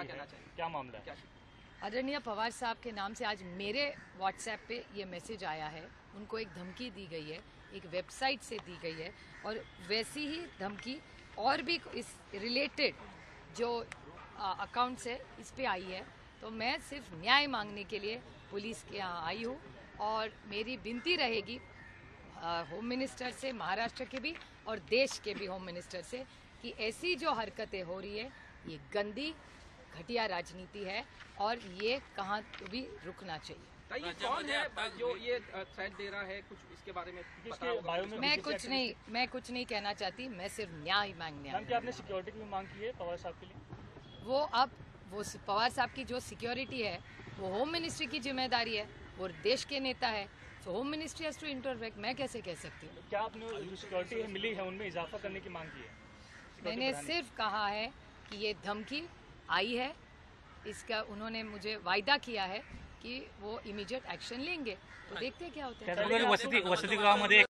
क्या मामला है? आदरणीय पवार साहब के नाम से आज मेरे व्हाट्सएप पे ये मैसेज आया है। उनको एक धमकी दी गई है, एक वेबसाइट से दी गई है, और वैसी ही धमकी और भी इस रिलेटेड जो अकाउंट्स है इस पे आई है। तो मैं सिर्फ न्याय मांगने के लिए पुलिस के यहाँ आई हूँ और मेरी विनती रहेगी होम मिनिस्टर से, महाराष्ट्र के भी और देश के भी होम मिनिस्टर से, कि ऐसी जो हरकतें हो रही है ये गंदी घटिया राजनीति है और ये कहाँ तो भी रुकना चाहिए। कौन है जो ये थ्रेट दे रहा है? कुछ इसके बारे में पता होगा। मैं कुछ नहीं कहना चाहती, मैं सिर्फ न्याय मांगने आई। क्या आपने सिक्योरिटी की मांग की है पवार साहब के लिए? वो पवार साहब की जो सिक्योरिटी है वो होम मिनिस्ट्री की जिम्मेदारी है, वो देश के नेता है, तो home ministry has to interact. मैं कैसे कह सकती हूँ? क्या आपने जो सिक्योरिटी मिली है उनमें इजाफा करने की मांग की है? मैंने सिर्फ कहा है कि ये धमकी आई है, इसका उन्होंने मुझे वायदा किया है कि वो इमीडिएट एक्शन लेंगे, तो देखते हैं क्या होता है।